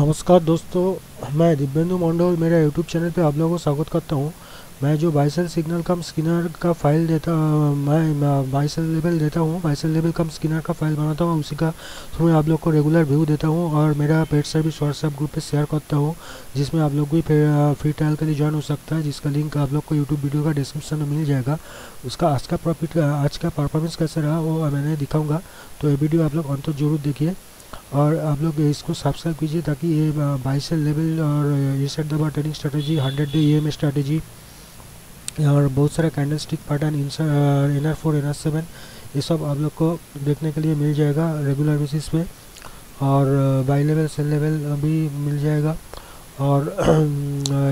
नमस्कार दोस्तों, मैं दिव्यन्दू मांडोल मेरा YouTube चैनल पे आप लोगों को स्वागत करता हूँ। मैं जो बाइसेल सिग्नल कम स्किनर का फाइल देता मैं बाइसेल लेवल देता हूँ, बाइसेल लेवल कम स्किनर का फाइल बनाता हूँ, उसी का थ्रू आप लोग को रेगुलर व्यू देता हूँ और मेरा पेड सर्विस व्हाट्सएप ग्रुप पे शेयर करता हूँ, जिसमें आप लोग भी फ्री ट्रायल के लिए ज्वाइन हो सकता है, जिसका लिंक आप लोग को यूट्यूब वीडियो का डिस्क्रिप्शन में मिल जाएगा। उसका आज का परफॉर्मेंस कैसे रहा वो मैंने दिखाऊँगा, तो ये वीडियो आप लोग अंत तक जरूर देखिए और आप लोग इसको सब्सक्राइब कीजिए, ताकि ये बाइसेल लेवल और रीसेट दबा trading strategy, 100 day EM strategy और बहुत सारा candle stick pattern, NR4 NR7 ये सब आप लोग को देखने के लिए मिल जाएगा रेगुलर बेसिस पे, और बाई लेवल सेल लेवल भी मिल जाएगा और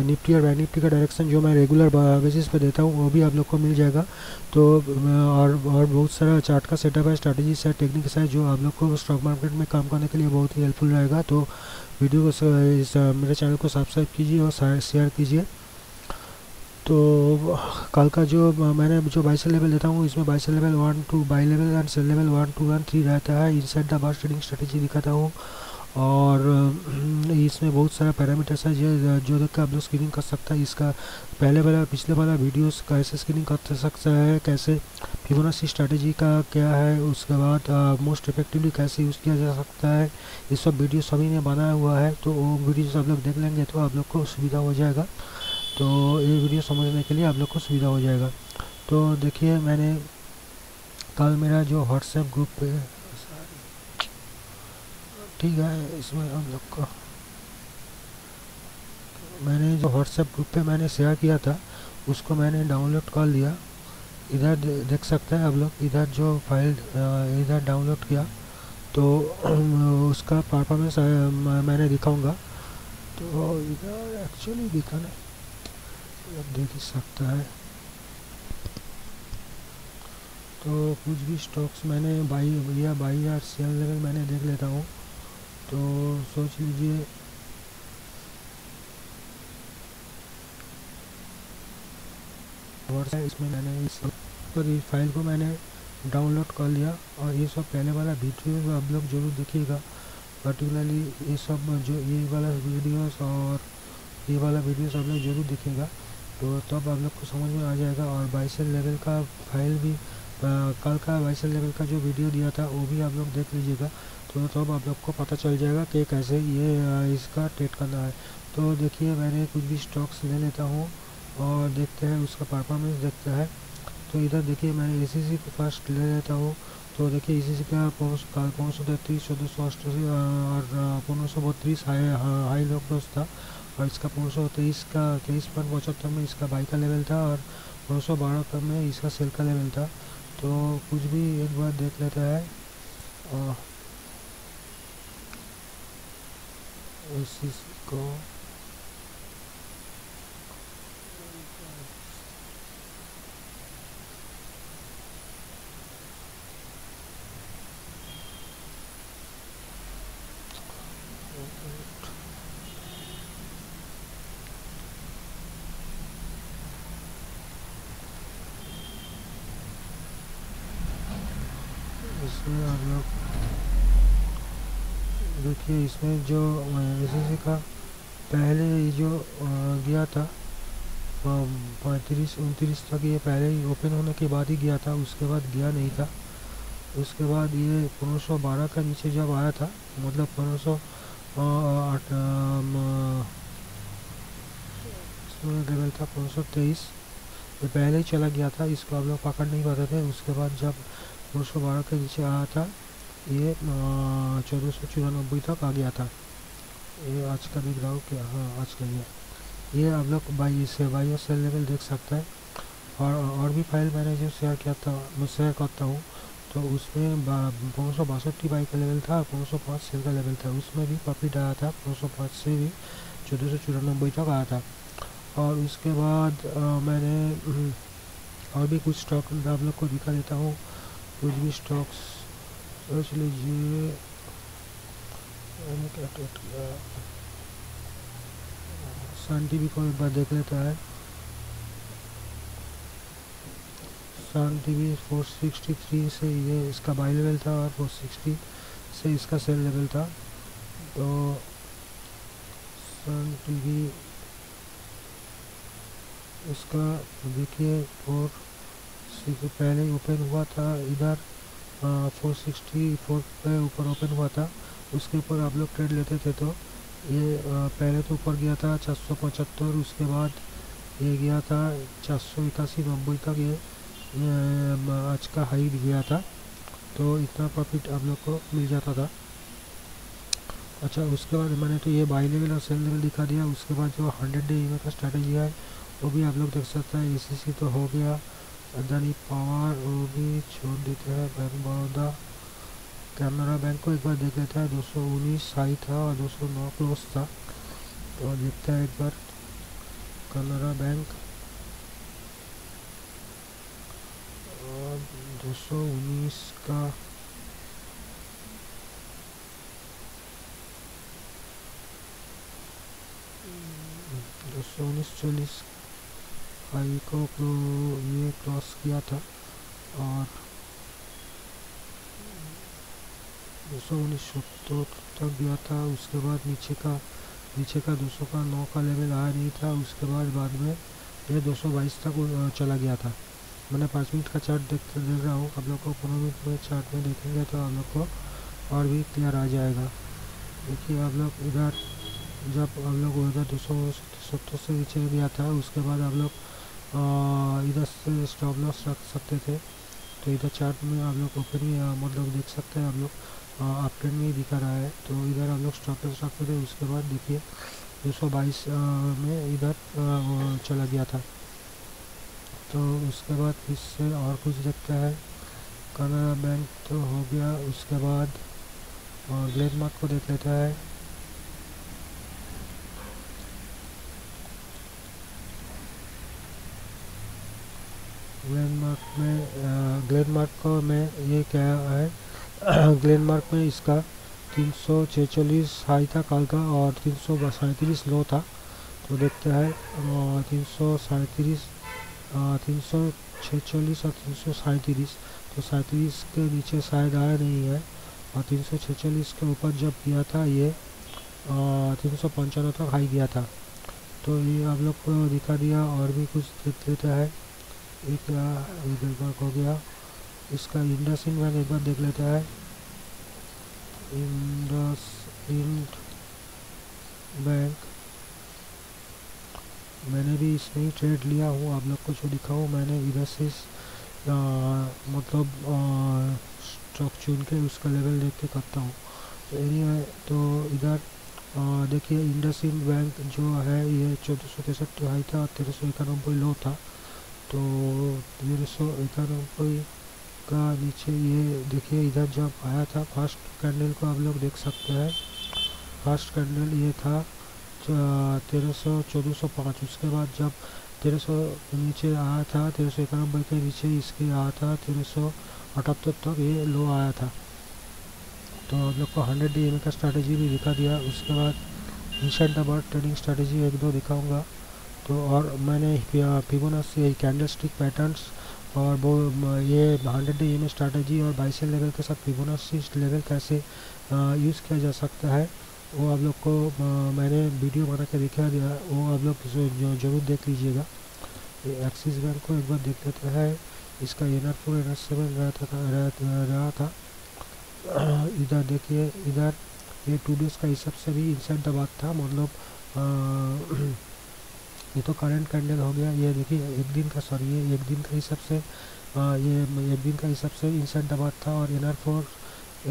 निफ्टी और बाई निफ्टी का डायरेक्शन जो मैं रेगुलर बेसिस पे देता हूँ वो भी आप लोग को मिल जाएगा। तो और बहुत सारा चार्ट का सेटअप है, स्ट्रैटेजी है, टेक्निक्स है, जो आप लोग को स्टॉक मार्केट में काम करने के लिए बहुत ही हेल्पफुल रहेगा। तो वीडियो को मेरे चैनल को सब्सक्राइब कीजिए और शेयर कीजिए। तो कल का जो मैंने जो बाइसेल लेवल देता हूँ, इसमें buy sell level 1-2, buy level and sell level 1-2, 1-3 रहता है। Inside the bar trading strategy दिखाता हूँ और इसमें बहुत सारा पैरामीटर्स है जो देख कर आप लोग स्क्रीनिंग कर सकता है। इसका पहले वाला पिछले वाला वीडियोस कैसे स्क्रीनिंग कर सकता है, कैसे फिबोनाची स्ट्रैटेजी का क्या है, उसके बाद मोस्ट इफेक्टिवली कैसे यूज़ किया जा सकता है, ये सब वीडियो सभी ने बनाया हुआ है। तो वो वीडियोस आप लोग देख लेंगे तो आप लोग को सुविधा हो जाएगा, तो ये वीडियो समझने के लिए आप लोग को सुविधा हो जाएगा। तो देखिए, मैंने कल मेरा जो व्हाट्सएप ग्रुप पे, ठीक है, इसमें हम लोग को मैंने जो व्हाट्सएप ग्रुप पे मैंने शेयर किया था उसको मैंने डाउनलोड कर लिया। इधर देख सकते हैं आप लोग, इधर जो फाइल इधर डाउनलोड किया तो उसका परफॉर्मेंस मैंने दिखाऊंगा। तो इधर एक्चुअली दिखाना आप देख ही सकता है। तो कुछ भी स्टॉक्स मैंने बाई या सेल लेवल मैंने देख लेता हूँ, तो सोच लीजिए व्हाट्सएप इसमें मैंने इस पर इस फाइल को मैंने डाउनलोड कर लिया और ये सब पहले वाला वीडियो आप लोग जरूर देखिएगा, पर्टिकुलरली ये सब जो ये वाला वीडियोस और ये वाला वीडियोस आप लोग जरूर देखिएगा, तो तब आप लोग को समझ में आ जाएगा। और बाइसेल लेवल का फाइल भी कल का बाइसेल लेवल का जो वीडियो दिया था वो भी आप लोग देख लीजिएगा, तो तब आप लोग को पता चल जाएगा कि कैसे ये इसका ट्रेड करना है। तो देखिए, मैंने कुछ भी स्टॉक्स ले लेता हूँ और देखते हैं उसका परफॉर्मेंस देखते हैं। तो इधर देखिए, मैंने ACC को फर्स्ट ले लेता हूँ। तो देखिए ACC का 533, 1488 और 1532 हाई लो क्लोज था, और इसका 523 का 23.75 में इसका बाई का लेवल था और 512 में इसका सेल का लेवल था। तो कुछ भी एक बार देख लेता है और इसको इसमें हम लोग देखिए, इसमें जो ACC का पहले ही जो गया था 35-29 तक, ये पहले ही ओपन होने के बाद ही गया था, उसके बाद गया नहीं था। उसके बाद ये 1512 का नीचे जब आया था, मतलब 1508 लेवल था 1523, ये पहले ही चला गया था, इसको आप लोग पकड़ नहीं पाते थे। उसके बाद जब 1512 के नीचे आया था ये 1494 तक आ गया था। ये आज का दिख रहा हूँ क्या, हाँ आज का ये आप लोग बाई और सेल लेवल देख सकते हैं। और भी फाइल मैंने जो शेयर किया था, मैं शेयर करता हूँ, तो उसमें 562 बाई का लेवल था, 505 सेल का लेवल था, उसमें भी प्रॉफिट आया था, 505 से भी 1494 तक आया था। और उसके बाद मैंने और भी कुछ स्टॉक आप लोग को दिखा देता हूँ, कुछ भी स्टॉक्स सोच लीजिए क्या ट्रेड किया। SUNTV को एक बार देख लेता है, SUNTV 463 से ये इसका बाई लेवल था और 460 से इसका सेल लेवल था। तो सन टीवी इसका देखिए 460 पहले ओपन हुआ था, इधर 464 पे ऊपर ओपन हुआ था, उसके ऊपर आप लोग ट्रेड लेते थे तो ये पहले तो ऊपर गया था 475, उसके बाद ये गया था 481-90 तक, ये आज का हाई भी गया था, तो इतना प्रॉफिट आप लोग को मिल जाता था। अच्छा, उसके बाद मैंने तो ये बाई लेवल और सेल लेवल दिखा दिया। उसके बाद जो 100 डे का स्ट्रैटेजी है वो भी आप लोग देख सकते हैं। ACC तो हो गया, अदानी पावर वो भी छोड़ देते हैं, बैंक बड़ौदा, कैनरा बैंक को एक बार देख लेता है। 219 हाई था और 209 क्लोज था, तो देखते हैं एक बार कैनरा बैंक। और 219 का $219.40 हाई को ये क्रॉस किया था और 219.70 तक गया था। उसके बाद नीचे का 209 का लेवल आया नहीं था, उसके बाद में ये 222 तक चला गया था। मैंने 5 मिनट का चार्ट देख रहा हूँ, आप लोग को 15 मिनट में चार्ट में देखेंगे तो आप लोग को और भी क्लियर आ जाएगा। देखिए आप लोग इधर जब आप लोग उधर 270 से नीचे गया था, उसके बाद आप लोग इधर से स्टॉप लॉस रख सकते थे, तो इधर चार्ट में आप लोग ओपन मतलब देख सकते हैं, आप लोग आप ट्रेंड में ही दिखा रहा है, तो इधर हम लोग स्टॉप लॉस रखते थे। उसके बाद देखिए 222 में इधर चला गया था। तो उसके बाद इससे और कुछ देखता है। कनाडा बैंक तो हो गया, उसके बाद ग्लेनमार्क को देख लेता है। ग्लेनमार्क में ये क्या है, ग्लेनमार्क में इसका 346 हाई था कल का और 337 लो था, तो देखते हैं 346 और 337, तो 37 के नीचे शायद आया नहीं है, और 346 के ऊपर जब गया था ये 355 तक हाई गया था, तो ये आप लोग को दिखा दिया। और भी कुछ देख लेता है, एक ग्लेनमार्क हो गया, इसका इंडस बैंक एक बार देख लेता है। इंड बैंक मैंने भी इसमें ही ट्रेड लिया हूँ, आप लोग को जो दिखाऊँ मैंने इधर से मतलब स्टॉक चुन के उसका लेवल देख के करता हूँ। तो इधर देखिए इंडस बैंक जो है ये 1463 हाई था और 1391 लो था, तो 1391 का नीचे ये देखिए इधर जब आया था फर्स्ट कैंडल को आप लोग देख सकते हैं। फर्स्ट कैंडल ये था 1405, उसके बाद जब 1300 नीचे आया था, 1391 के नीचे इसके आया था 1378 तक ये लो आया था, तो आप लोग को 100 DMA का स्ट्रैटेजी भी दिखा दिया। उसके बाद इंसेंट अबाउट ट्रेडिंग स्ट्रैटेजी 1-2 दिखाऊँगा। तो और मैंने फिबोनाची कैंडल स्टिक पैटर्नस और वो ये 100 DMA स्ट्रैटेजी और बाई सेल लेवल के साथ फिबोनाची लेवल कैसे यूज़ किया जा सकता है वो आप लोग को मैंने वीडियो बना के दिखा दिया, वो आप लोग जरूर देख लीजिएगा। एक्सिस बैंक को एक बार देख लेते हैं, इसका NR4 NR7 रहा था। इधर देखिए इधर ये 2 डेज का हिसाब से भी इंसेंट बात था, मतलब ये तो करंट कैंडल हो गया। ये देखिए एक दिन का हिसाब से इंसेंट दबाव था और NR4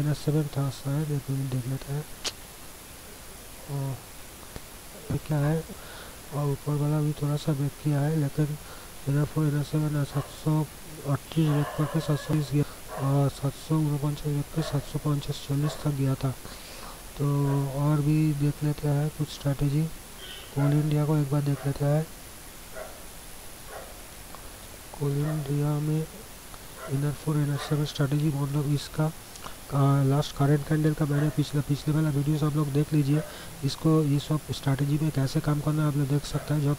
NR7 था शायद, एक मिनट देख लेते हैं और क्या है। और ऊपर वाला भी थोड़ा सा ब्रेक किया है, लेकिन NR4 NR7 738 ब्रेक करके 720 गया और 749 ब्रेक के 750-40 तक गया था। तो और भी देख लेते हैं कुछ स्ट्रैटेजी। कोल इंडिया को एक बार देख लेता है। कोल इंडिया में NR4 NR7 स्ट्रैटेजी, मतलब इसका लास्ट करंट कैंडल का मैंने पिछले वाला वीडियोस आप लोग देख लीजिए, इसको ये सब स्ट्रैटेजी में कैसे काम करना है आप लोग देख सकते हैं। जब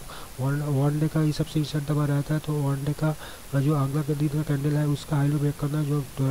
वन डे का ये सबसे इंसेंट दबा रहता है, तो वन डे का जो अगला दिन का कैंडल है उसका हाई लो ब्रेक करना, जो